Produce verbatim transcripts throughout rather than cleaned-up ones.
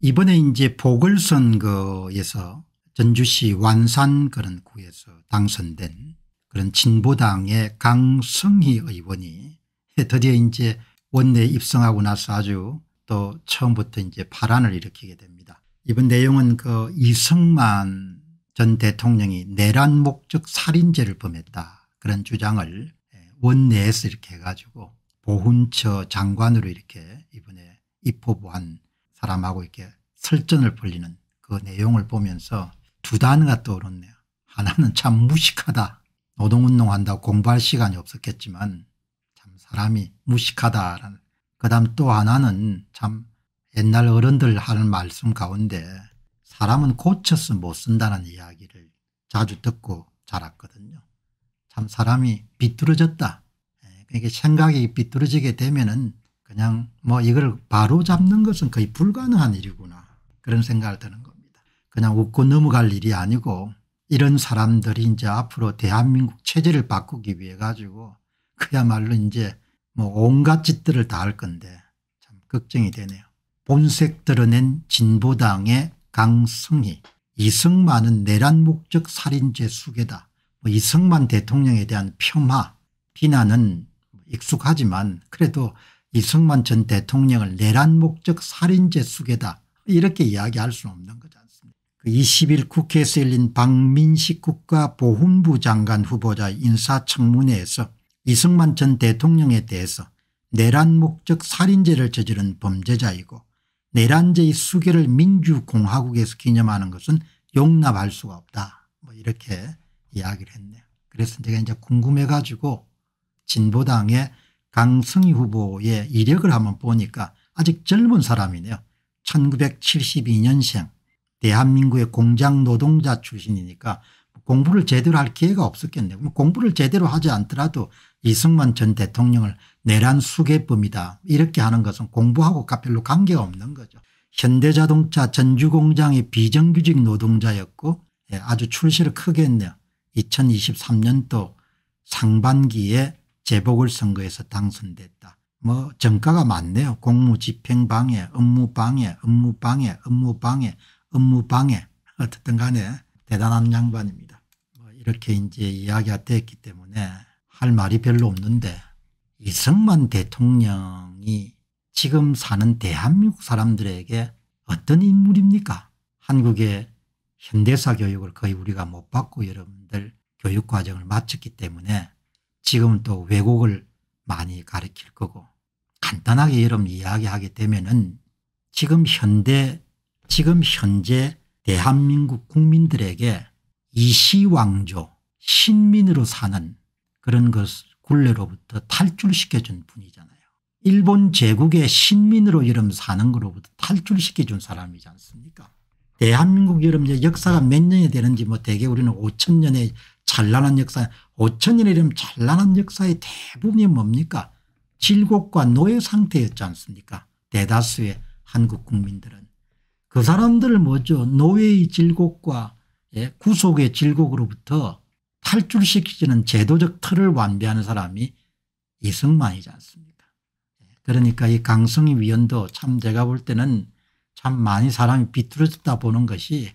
이번에 이제 보궐선거에서 전주시 완산 그런 구에서 당선된 그런 진보당의 강성희 의원이 드디어 이제 원내에 입성하고 나서 아주 또 처음부터 이제 파란을 일으키게 됩니다. 이번 내용은 그 이승만 전 대통령이 내란 목적 살인죄를 범했다 그런 주장을 원내에서 이렇게 해가지고 보훈처 장관으로 이렇게 이번에 입후보한 사람하고 이렇게 설전을 벌이는 그 내용을 보면서 두 단어가 떠오르네요. 하나는 참 무식하다. 노동운동한다고 공부할 시간이 없었겠지만 참 사람이 무식하다라는, 그다음 또 하나는 참 옛날 어른들 하는 말씀 가운데 사람은 고쳐서 못 쓴다는 이야기를 자주 듣고 자랐거든요. 참 사람이 비뚤어졌다. 그러니까 생각이 비뚤어지게 되면은 그냥 뭐 이걸 바로 잡는 것은 거의 불가능한 일이구나 그런 생각을 드는 겁니다. 그냥 웃고 넘어갈 일이 아니고 이런 사람들이 이제 앞으로 대한민국 체제를 바꾸기 위해 가지고 그야말로 이제 뭐 온갖 짓들을 다 할 건데 참 걱정이 되네요. 본색 드러낸 진보당의 강성희, 이승만은 내란 목적 살인죄 수괴다. 뭐 이승만 대통령에 대한 폄하, 비난은 익숙하지만 그래도 이승만 전 대통령을 내란 목적 살인죄 수괴다 이렇게 이야기할 수는 없는 거죠. 이십일 국회에서 열린 박민식 국가보훈부 장관 후보자 인사청문회에서 이승만 전 대통령에 대해서 내란 목적 살인죄를 저지른 범죄자이고 내란죄의 수괴를 민주공화국에서 기념하는 것은 용납할 수가 없다. 뭐 이렇게 이야기를 했네요. 그래서 제가 이제 궁금해 가지고 진보당의 강성희 후보의 이력을 한번 보니까 아직 젊은 사람이네요. 천구백칠십이 년생. 대한민국의 공장 노동자 출신이니까 공부를 제대로 할 기회가 없었겠네요. 공부를 제대로 하지 않더라도 이승만 전 대통령을 내란 수괴범이다 이렇게 하는 것은 공부하고 별로 관계가 없는 거죠. 현대자동차 전주공장의 비정규직 노동자였고 아주 출세를 크게 했네요. 이천이십삼 년도 상반기에 재보궐선거에서 당선됐다. 뭐 전과가 많네요. 공무집행방해, 업무방해, 업무방해, 업무방해, 업무방해, 어쨌든 간에 대단한 양반입니다. 뭐 이렇게 이제 이야기가 됐기 때문에 할 말이 별로 없는데, 이승만 대통령이 지금 사는 대한민국 사람들에게 어떤 인물입니까? 한국의 현대사 교육을 거의 우리가 못 받고 여러분들 교육과정을 마쳤기 때문에 지금은 또 외국을 많이 가르칠 거고, 간단하게 여러분 이야기하게 되면은 지금 현대 지금 현재 대한민국 국민들에게 이시왕조 신민으로 사는 그런 것을 굴레로부터 탈출시켜준 분이잖아요. 일본 제국의 신민으로 여름 사는 거로부터 탈출시켜준 사람이지 않습니까? 대한민국 여름 이제 역사가 몇 년이 되는지 뭐 대개 우리는 오천 년의 찬란한 역사, 오천 년의 이런 찬란한 역사의 대부분이 뭡니까? 질곡과 노예 상태였지 않습니까? 대다수의 한국 국민들은. 그 사람들을 먼저 노예의 질곡과 구속의 질곡으로부터 탈출시키는 제도적 틀을 완비하는 사람이 이승만이지 않습니까? 그러니까 이 강성희 위원도 참 제가 볼 때는 참 많이 사람이 비뚤어졌다 보는 것이,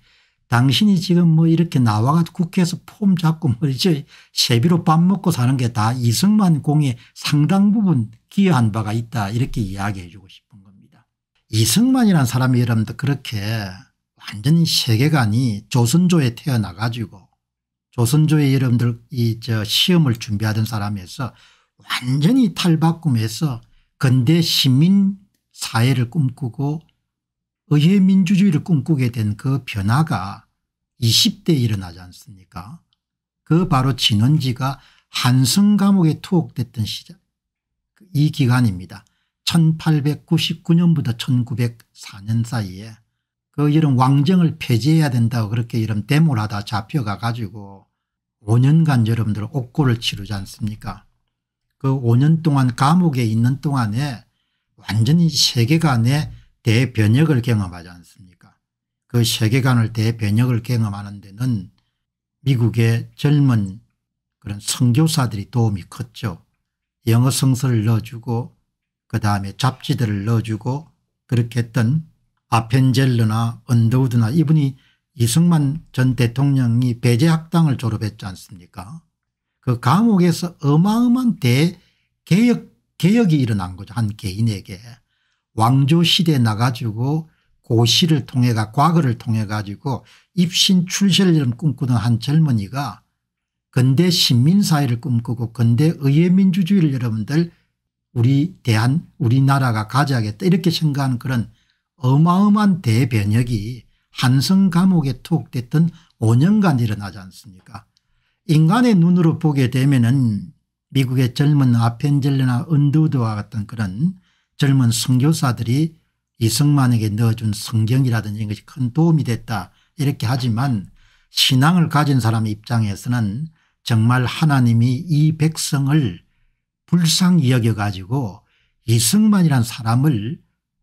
당신이 지금 뭐 이렇게 나와서 국회에서 폼 잡고 뭐 이제 세비로 밥 먹고 사는 게 다 이승만 공에 상당 부분 기여한 바가 있다 이렇게 이야기해 주고 싶은 겁니다. 이승만이라는 사람이 여러분들 그렇게 완전히 세계관이 조선조에 태어나 가지고 조선조에 여러분들 이 저 시험을 준비하던 사람에서 완전히 탈바꿈해서 근대 시민 사회를 꿈꾸고 의회 민주주의를 꿈꾸게 된 그 변화가 이십 대에 일어나지 않습니까? 그 바로 진원지가 한성 감옥에 투옥됐던 시절, 이 기간입니다. 천팔백구십구 년부터 천구백사 년 사이에 그 이런 왕정을 폐지해야 된다고 그렇게 이런 데모를 하다 잡혀가 가지고 오 년간 여러분들 옥고를 치르지 않습니까? 그 오 년 동안 감옥에 있는 동안에 완전히 세계관의 대변혁을 경험하지 않습니까? 그 세계관을 대변혁을 경험하는 데는 미국의 젊은 그런 선교사들이 도움이 컸죠. 영어 성서를 넣어주고 그다음에 잡지들을 넣어주고 그렇게 했던 아펜젤러나 언더우드나 이분이 이승만 전 대통령이 배제학당을 졸업했지 않습니까? 그 감옥에서 어마어마한 대개혁, 개혁이 일어난 거죠. 한 개인에게. 왕조시대에 나가지고 고시를 통해가 과거를 통해 가지고 입신 출세를 꿈꾸던 한 젊은이가 근대 신민사회를 꿈꾸고 근대 의회민주주의를 여러분들 우리 대한 우리나라가 가져야겠다 이렇게 생각하는 그런 어마어마한 대변혁이 한성 감옥에 투옥됐던 오 년간 일어나지 않습니까? 인간의 눈으로 보게 되면은 미국의 젊은 아펜젤러나 언더우드와 같은 그런 젊은 선교사들이 이승만에게 넣어준 성경이라든지 이것이 큰 도움이 됐다 이렇게 하지만 신앙을 가진 사람 입장에서는 정말 하나님이 이 백성을 불쌍히 여겨가지고 이승만이란 사람을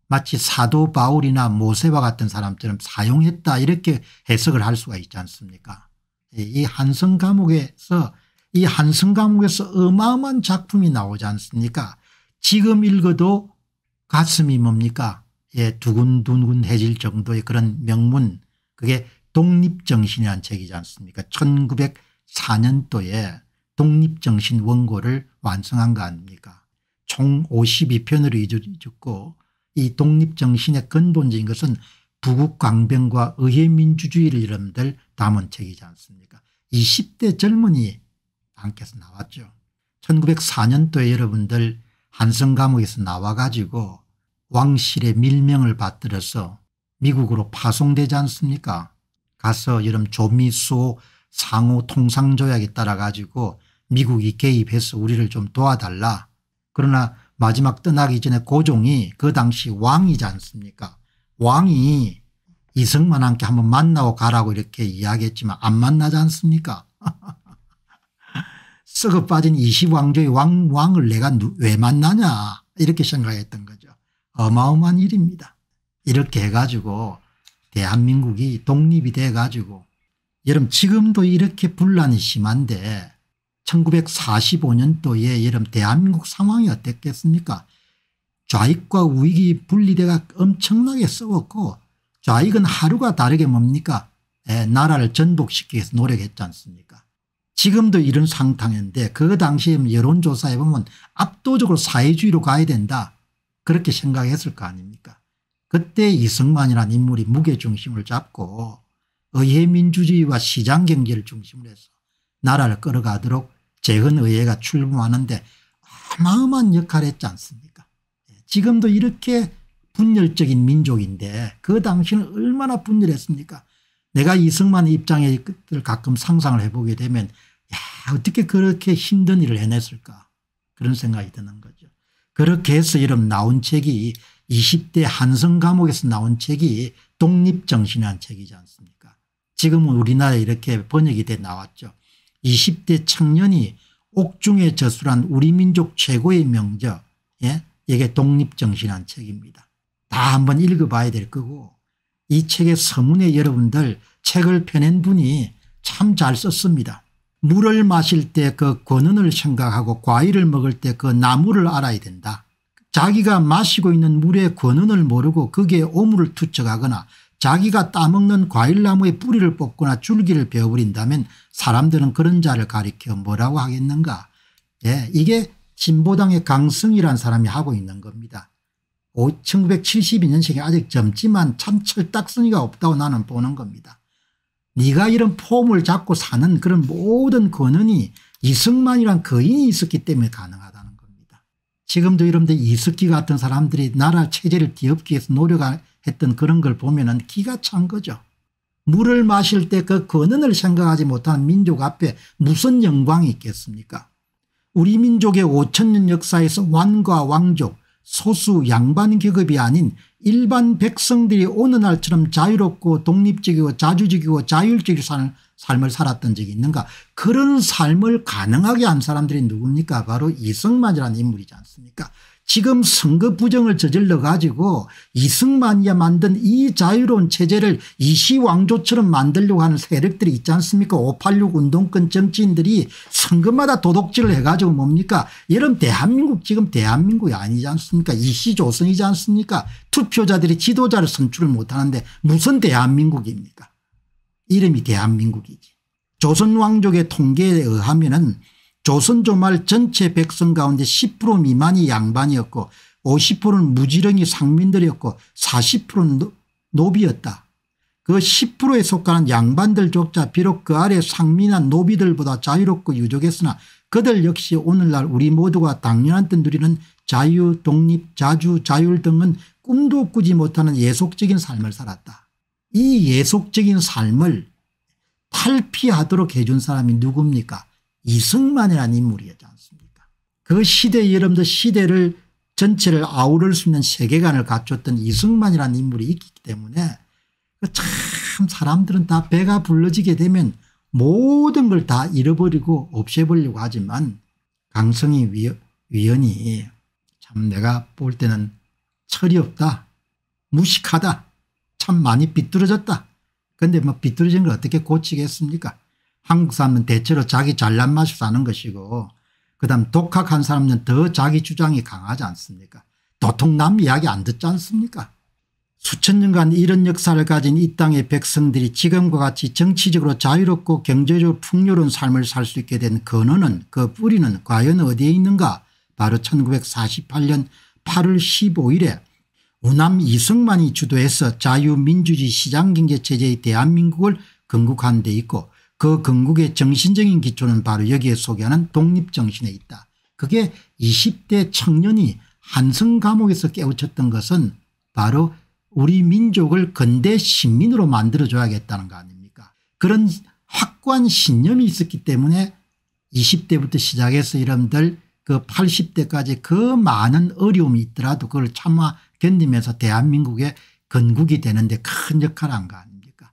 마치 사도 바울이나 모세와 같은 사람처럼 사용했다 이렇게 해석을 할 수가 있지 않습니까? 이 한성 감옥에서 이 한성 감옥에서 어마어마한 작품이 나오지 않습니까? 지금 읽어도 가슴이 뭡니까? 예, 두근두근해질 정도의 그런 명문, 그게 독립정신이라는 책이지 않습니까? 천구백사 년도에 독립정신 원고를 완성한 거 아닙니까? 총 오십이 편으로 이루어졌고 이 독립정신의 근본적인 것은 부국강병과 의회민주주의를 여러분들 담은 책이지 않습니까? 이십 대 젊은이 안께서 나왔죠. 천구백사 년도에 여러분들 한성 감옥에서 나와 가지고 왕실의 밀명을 받들어서 미국으로 파송되지 않습니까? 가서 이런 조미수호 상호 통상조약에 따라 가지고 미국이 개입해서 우리를 좀 도와달라. 그러나 마지막 떠나기 전에 고종이 그 당시 왕이지 않습니까? 왕이 이승만한테 한번 만나고 가라고 이렇게 이야기했지만 안 만나지 않습니까? 썩어 빠진 이십 왕조의 왕, 왕을 내가 누, 왜 만나냐 이렇게 생각했던 거죠. 어마어마한 일입니다. 이렇게 해가지고 대한민국이 독립이 돼가지고 여러분 지금도 이렇게 분란이 심한데 천구백사십오 년도에 여러분 대한민국 상황이 어땠겠습니까? 좌익과 우익이 분리돼가 엄청나게 싸웠고 좌익은 하루가 다르게 뭡니까? 에, 나라를 전복시키기 위해서 노력했지 않습니까? 지금도 이런 상황인데 그 당시에 여론조사해 보면 압도적으로 사회주의로 가야 된다 그렇게 생각했을 거 아닙니까? 그때 이승만이라는 인물이 무게중심을 잡고 의회민주주의와 시장경제를 중심으로 해서 나라를 끌어가도록 재헌의회가 출범하는데 어마어마한 역할을 했지 않습니까? 지금도 이렇게 분열적인 민족인데 그 당시는 얼마나 분열했습니까? 내가 이승만 입장에 가끔 상상을 해보게 되면 야 어떻게 그렇게 힘든 일을 해냈을까 그런 생각이 드는 거죠. 그렇게 해서 이런 나온 책이 이십 대 한성 감옥에서 나온 책이 독립정신이라는 책이지 않습니까? 지금은 우리나라에 이렇게 번역이 돼 나왔죠. 이십 대 청년이 옥중의 저술한 우리 민족 최고의 명적 예? 이게 독립정신이라는 책입니다. 다 한번 읽어봐야 될 거고 이 책의 서문에 여러분들 책을 펴낸 분이 참 잘 썼습니다. 물을 마실 때 그 권원을 생각하고 과일을 먹을 때 그 나무를 알아야 된다. 자기가 마시고 있는 물의 권원을 모르고 거기에 오물을 투척하거나 자기가 따먹는 과일나무의 뿌리를 뽑거나 줄기를 베어버린다면 사람들은 그런 자를 가리켜 뭐라고 하겠는가. 예, 이게 진보당의 강성희라는 사람이 하고 있는 겁니다. 천구백칠십이 년생이 아직 젊지만 참 철딱서니가 없다고 나는 보는 겁니다. 네가 이런 폼을 잡고 사는 그런 모든 권한이 이승만이란 거인이 있었기 때문에 가능하다는 겁니다. 지금도 여러분들 이석기 같은 사람들이 나라 체제를 뒤엎기 위해서 노력했던 그런 걸 보면은 기가 찬 거죠. 물을 마실 때 그 권한을 생각하지 못하는 민족 앞에 무슨 영광이 있겠습니까? 우리 민족의 오천 년 역사에서 왕과 왕족 소수 양반 계급이 아닌 일반 백성들이 오느 날처럼 자유롭고 독립적이고 자주적이고 자율적인 삶을, 삶을 살았던 적이 있는가. 그런 삶을 가능하게 한 사람들이 누굽니까? 바로 이승만이라는 인물이지 않습니까? 지금 선거 부정을 저질러 가지고 이승만이 만든 이 자유로운 체제를 이시왕조처럼 만들려고 하는 세력들이 있지 않습니까? 오팔육 운동권 정치인들이 선거마다 도둑질을 해가지고 뭡니까? 이런 대한민국 지금 대한민국이 아니지 않습니까? 이시조선이지 않습니까? 투표자들이 지도자를 선출을 못하는데 무슨 대한민국입니까? 이름이 대한민국이지. 조선왕족의 통계에 의하면은 조선조말 전체 백성 가운데 십 퍼센트 미만이 양반이었고 오십 퍼센트는 무지렁이 상민들이었고 사십 퍼센트는 노비였다. 그 십 퍼센트에 속하는 양반들조차 비록 그 아래 상민한 노비들보다 자유롭고 유족했으나 그들 역시 오늘날 우리 모두가 당연한 듯 누리는 자유, 독립, 자주, 자율 등은 꿈도 꾸지 못하는 예속적인 삶을 살았다. 이 예속적인 삶을 탈피하도록 해준 사람이 누굽니까? 이승만이라는 인물이었지 않습니까? 그 시대에 여러분들 시대를 전체를 아우를 수 있는 세계관을 갖췄던 이승만이라는 인물이 있기 때문에 참 사람들은 다 배가 불러지게 되면 모든 걸 다 잃어버리고 없애버리려고 하지만 강성희 위원이 참 내가 볼 때는 철이 없다. 무식하다. 참 많이 비뚤어졌다. 그런데 뭐 비뚤어진 걸 어떻게 고치겠습니까? 한국 사람은 대체로 자기 잘난 맛이 사는 것이고 그다음 독학한 사람은 더 자기 주장이 강하지 않습니까? 도통 남 이야기 안 듣지 않습니까? 수천 년간 이런 역사를 가진 이 땅의 백성들이 지금과 같이 정치적으로 자유롭고 경제적으로 풍요로운 삶을 살 수 있게 된 근원은, 그 뿌리는 과연 어디에 있는가? 바로 천구백사십팔 년 팔월 십오 일에 우남 이승만이 주도해서 자유민주주의 시장경제체제의 대한민국을 건국한 데 있고 그 건국의 정신적인 기초는 바로 여기에 소개하는 독립정신에 있다. 그게 이십 대 청년이 한성 감옥에서 깨우쳤던 것은 바로 우리 민족을 근대 신민으로 만들어줘야겠다는 거 아닙니까? 그런 확고한 신념이 있었기 때문에 이십 대부터 시작해서 여러분들 그 팔십 대까지 그 많은 어려움이 있더라도 그걸 참아 견디면서 대한민국의 건국이 되는데 큰 역할을 한 거 아닙니까?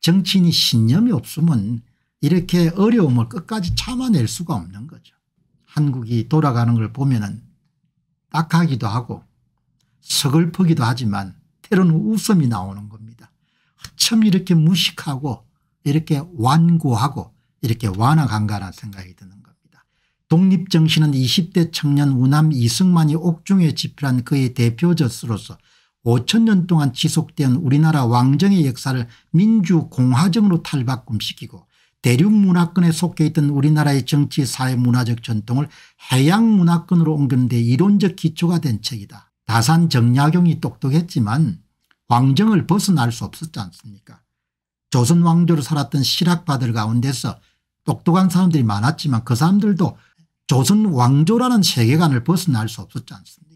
정치인이 신념이 없으면 이렇게 어려움을 끝까지 참아낼 수가 없는 거죠. 한국이 돌아가는 걸 보면은 딱하기도 하고 서글프기도 하지만 때로는 웃음이 나오는 겁니다. 참 이렇게 무식하고 이렇게 완고하고 이렇게 완악한가라는 생각이 드는 겁니다. 독립정신은 이십 대 청년 우남 이승만이 옥중에 집필한 그의 대표저서로서 오천 년 동안 지속된 우리나라 왕정의 역사를 민주공화정으로 탈바꿈시키고 대륙문화권에 속해 있던 우리나라의 정치, 사회, 문화적 전통을 해양문화권으로 옮기는 데 이론적 기초가 된 책이다. 다산 정약용이 똑똑했지만 왕정을 벗어날 수 없었지 않습니까? 조선왕조로 살았던 실학파들 가운데서 똑똑한 사람들이 많았지만 그 사람들도 조선왕조라는 세계관을 벗어날 수 없었지 않습니까?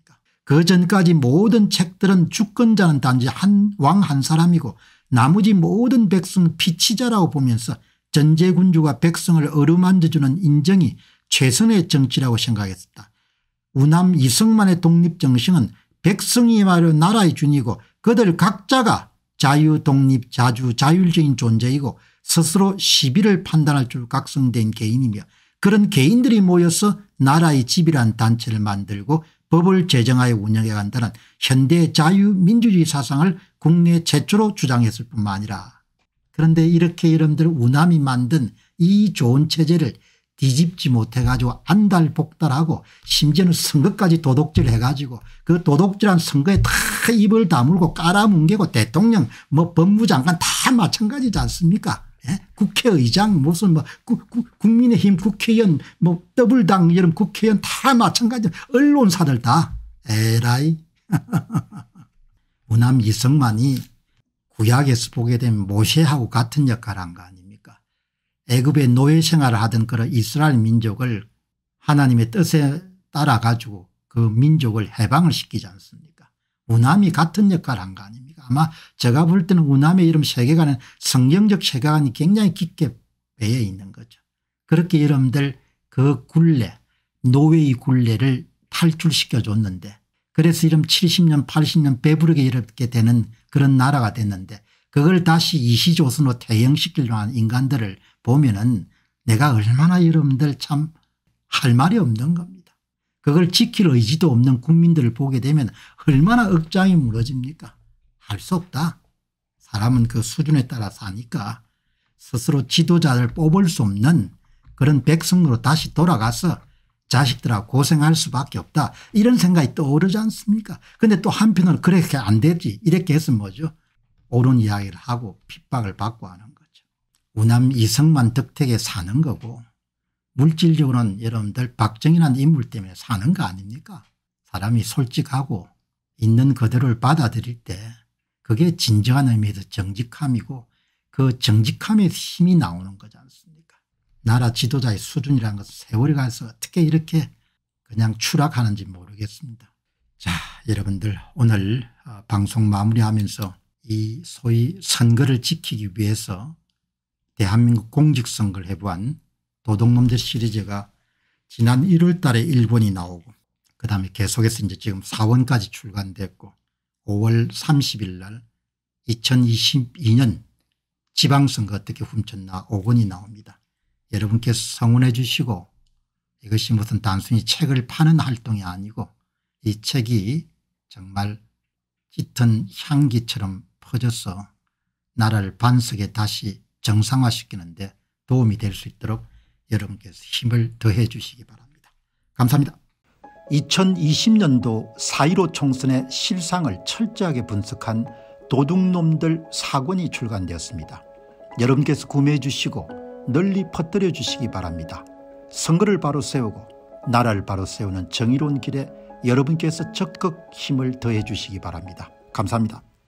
그 전까지 모든 책들은 주권자는 단지 한 왕 한 사람이고 나머지 모든 백성은 피치자라고 보면서 전제군주가 백성을 어루만져주는 인정이 최선의 정치라고 생각했었다. 우남 이승만의 독립정신은 백성이 말로 나라의 주인이고 그들 각자가 자유, 독립, 자주, 자율적인 존재이고 스스로 시비를 판단할 줄 각성된 개인이며 그런 개인들이 모여서 나라의 집이란 단체를 만들고 법을 제정하여 운영해 간다는 현대의 자유민주주의 사상을 국내 최초로 주장했을 뿐만 아니라, 그런데 이렇게 여러분들 우남이 만든 이 좋은 체제를 뒤집지 못해 가지고 안달복달하고 심지어는 선거까지 도둑질 해 가지고 그 도둑질한 선거에 다 입을 다물고 깔아뭉개고 대통령 뭐 법무장관 다 마찬가지지 않습니까? 예? 국회의장 무슨 뭐 구, 구, 국민의힘 국회의원 뭐 더블당 이런 국회의원 다 마찬가지, 언론사들 다 에라이. 우남 이승만이 구약에서 보게 되면 모세하고 같은 역할을 한 거 아닙니까? 애굽의 노예 생활을 하던 그런 이스라엘 민족을 하나님의 뜻에 따라 가지고 그 민족을 해방을 시키지 않습니까? 우남이 같은 역할을 한 거 아닙니까? 아마 제가 볼 때는 우남의 이런 세계관은 성경적 세계관이 굉장히 깊게 배어 있는 거죠. 그렇게 여러분들 그 굴레, 노예의 굴레를 탈출시켜줬는데 그래서 이런 칠십 년 팔십 년 배부르게 이렇게 되는 그런 나라가 됐는데, 그걸 다시 이시조선으로 퇴행시키려 한 인간들을 보면은 내가 얼마나 여러분들 참 할 말이 없는 겁니다. 그걸 지킬 의지도 없는 국민들을 보게 되면 얼마나 억장이 무너집니까? 할 수 없다. 사람은 그 수준에 따라 사니까 스스로 지도자를 뽑을 수 없는 그런 백성으로 다시 돌아가서 자식들하고 고생할 수밖에 없다. 이런 생각이 떠오르지 않습니까? 그런데 또 한편으로는 그렇게 안 되지. 이렇게 해서 뭐죠? 옳은 이야기를 하고 핍박을 받고 하는 거죠. 우남 이승만 덕택에 사는 거고, 물질적으로는 여러분들 박정희라는 인물 때문에 사는 거 아닙니까? 사람이 솔직하고 있는 그대로를 받아들일 때 그게 진정한 의미에서 정직함이고, 그 정직함의 힘이 나오는 거지 않습니까? 나라 지도자의 수준이라는 것은 세월이 가서 어떻게 이렇게 그냥 추락하는지 모르겠습니다. 자, 여러분들 오늘 방송 마무리하면서 이 소위 선거를 지키기 위해서 대한민국 공직선거를 해보한 도둑놈들 시리즈가 지난 일월 달에 일권이 나오고, 그 다음에 계속해서 이제 지금 사권까지 출간됐고, 오월 삼십일 날 이천이십이 년 지방선거 어떻게 훔쳤나 오권이 나옵니다. 여러분께서 성원해 주시고, 이것이 무슨 단순히 책을 파는 활동이 아니고 이 책이 정말 짙은 향기처럼 퍼져서 나라를 반석에 다시 정상화시키는데 도움이 될 수 있도록 여러분께서 힘을 더해 주시기 바랍니다. 감사합니다. 이천이십 년도 사 일오 총선의 실상을 철저하게 분석한 도둑놈들 사권이 출간되었습니다. 여러분께서 구매해 주시고 널리 퍼뜨려 주시기 바랍니다. 선거를 바로 세우고 나라를 바로 세우는 정의로운 길에 여러분께서 적극 힘을 더해 주시기 바랍니다. 감사합니다.